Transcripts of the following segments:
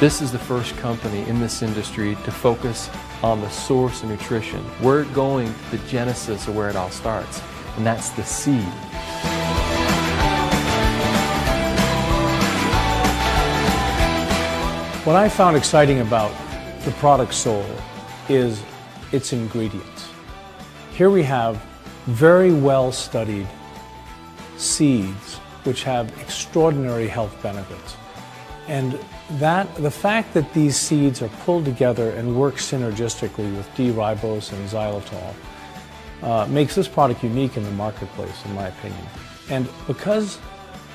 This is the first company in this industry to focus on the source of nutrition. We're going to the genesis of where it all starts, and that's the seed. What I found exciting about the product Soul is its ingredients. Here we have very well studied seeds which have extraordinary health benefits. And the fact that these seeds are pulled together and work synergistically with D-ribose and xylitol makes this product unique in the marketplace, in my opinion. And because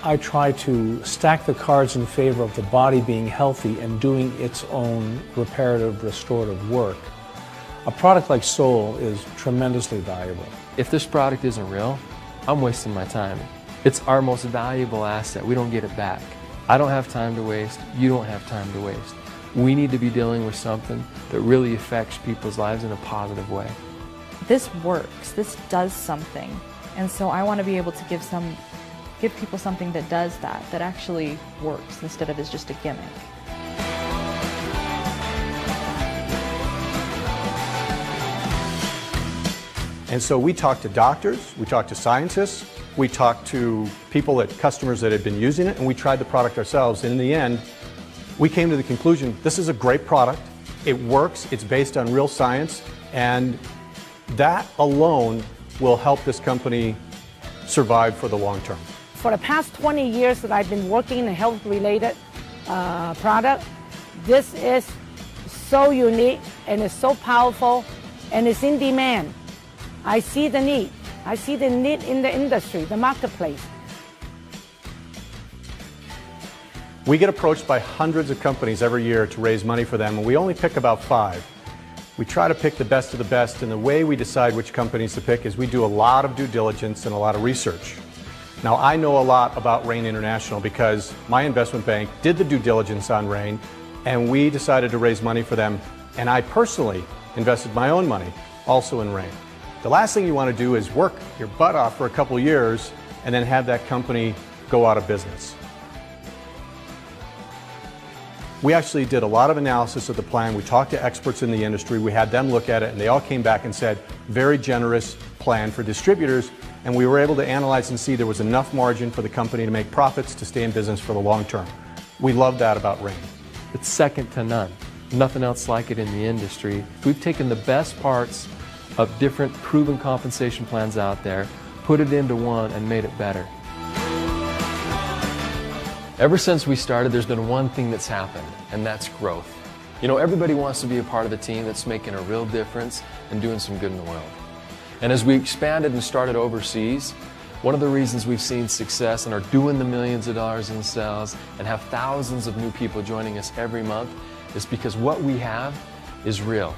I try to stack the cards in favor of the body being healthy and doing its own reparative, restorative work, a product like Soul is tremendously valuable. If this product isn't real, I'm wasting my time. It's our most valuable asset. We don't get it back. I don't have time to waste, you don't have time to waste. We need to be dealing with something that really affects people's lives in a positive way. This works, this does something. And so I want to be able to give people something that does that actually works instead of is just a gimmick. And so we talked to doctors, we talked to scientists, we talked to people, customers that had been using it, and we tried the product ourselves. And in the end, we came to the conclusion, this is a great product, it works, it's based on real science, and that alone will help this company survive for the long term. For the past 20 years that I've been working in a health-related product, this is so unique, and it's so powerful, and it's in demand. I see the need. I see the need in the industry, the marketplace. We get approached by hundreds of companies every year to raise money for them, and we only pick about 5. We try to pick the best of the best, and the way we decide which companies to pick is we do a lot of due diligence and a lot of research. Now, I know a lot about RAIN International because my investment bank did the due diligence on RAIN, and we decided to raise money for them, and I personally invested my own money also in RAIN. The last thing you want to do is work your butt off for a couple years and then have that company go out of business. We actually did a lot of analysis of the plan. We talked to experts in the industry. We had them look at it, and they all came back and said, very generous plan for distributors. And we were able to analyze and see there was enough margin for the company to make profits to stay in business for the long term. We love that about RAIN. It's second to none. Nothing else like it in the industry. We've taken the best parts of different proven compensation plans out there, put it into one, and made it better. Ever since we started, there's been one thing that's happened, and that's growth. You know, everybody wants to be a part of a team that's making a real difference and doing some good in the world. And as we expanded and started overseas, one of the reasons we've seen success and are doing the millions of dollars in sales and have thousands of new people joining us every month is because what we have is real.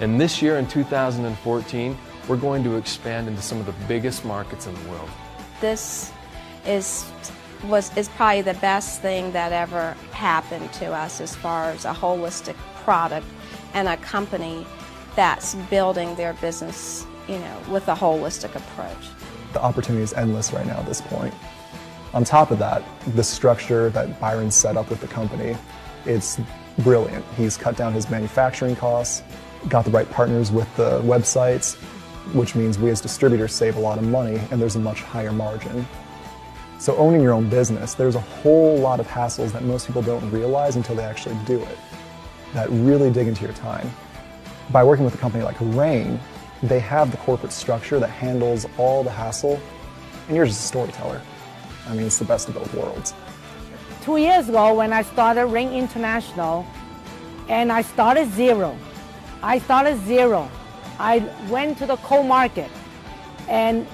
And this year, in 2014, we're going to expand into some of the biggest markets in the world. This is probably the best thing that ever happened to us as far as a holistic product and a company that's building their business, you know, with a holistic approach. The opportunity is endless right now at this point. On top of that, the structure that Byron set up with the company, it's brilliant. He's cut down his manufacturing costs, got the right partners with the websites, which means we as distributors save a lot of money and there's a much higher margin. So owning your own business, there's a whole lot of hassles that most people don't realize until they actually do it, that really dig into your time. By working with a company like RAIN, they have the corporate structure that handles all the hassle, and you're just a storyteller. I mean, it's the best of both worlds. 2 years ago when I started RAIN International, and I started zero. I went to the coal market, and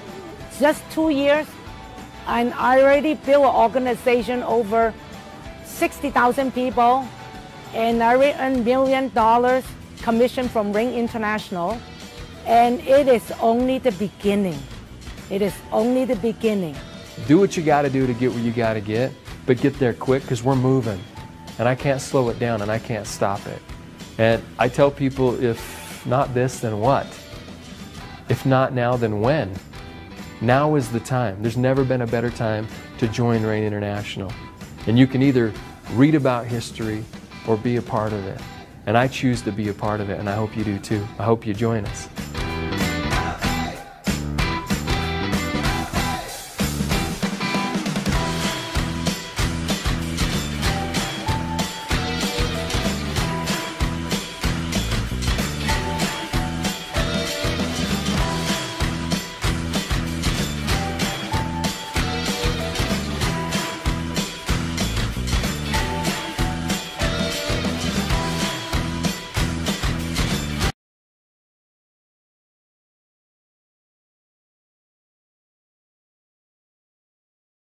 just 2 years, and I already built an organization over 60,000 people, and I earned $1 million commission from RAIN International, and it is only the beginning. It is only the beginning. Do what you got to do to get what you got to get, but get there quick because we're moving, and I can't slow it down and I can't stop it. And I tell people, if not this, then what? If not now, then when? Now is the time. There's never been a better time to join RAIN International. And you can either read about history, or be a part of it. And I choose to be a part of it, and I hope you do too. I hope you join us.